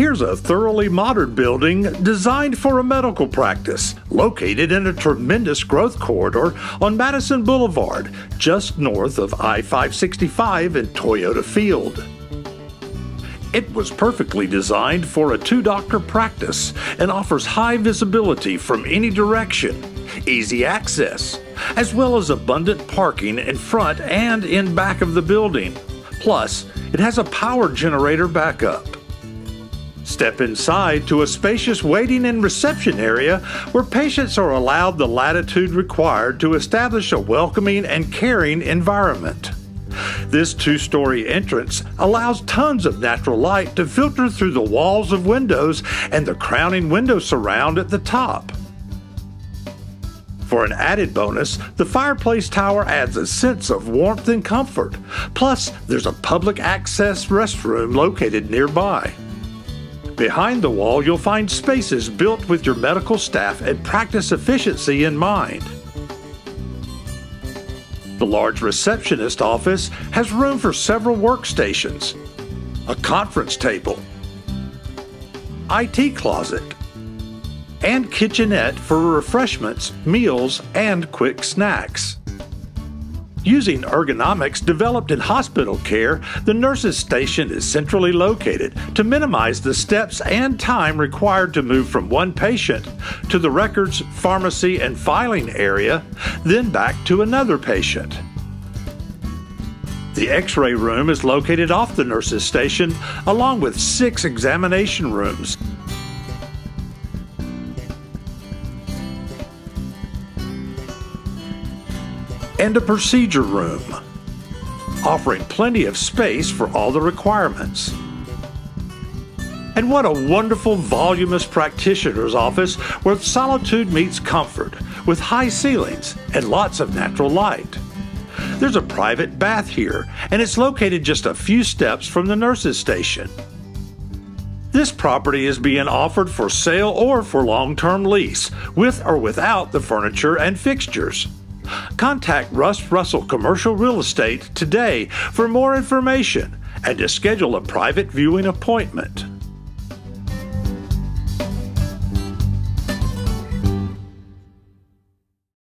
Here's a thoroughly modern building designed for a medical practice, located in a tremendous growth corridor on Madison Boulevard, just north of I-565 and Toyota Field. It was perfectly designed for a two-doctor practice and offers high visibility from any direction, easy access, as well as abundant parking in front and in back of the building. Plus, it has a power generator backup. Step inside to a spacious waiting and reception area where patients are allowed the latitude required to establish a welcoming and caring environment. This two-story entrance allows tons of natural light to filter through the walls of windows and the crowning window surround at the top. For an added bonus, the fireplace tower adds a sense of warmth and comfort. Plus, there's a public access restroom located nearby. Behind the wall, you'll find spaces built with your medical staff and practice efficiency in mind. The large receptionist office has room for several workstations, a conference table, IT closet, and kitchenette for refreshments, meals, and quick snacks. Using ergonomics developed in hospital care, the nurse's station is centrally located to minimize the steps and time required to move from one patient to the records, pharmacy, and filing area, then back to another patient. The X-ray room is located off the nurse's station, along with 6 examination rooms. And a procedure room, offering plenty of space for all the requirements. And what a wonderful, voluminous practitioner's office where solitude meets comfort, with high ceilings and lots of natural light. There's a private bath here, and it's located just a few steps from the nurse's station. This property is being offered for sale or for long-term lease, with or without the furniture and fixtures. Contact Russ Russell Commercial Real Estate today for more information and to schedule a private viewing appointment.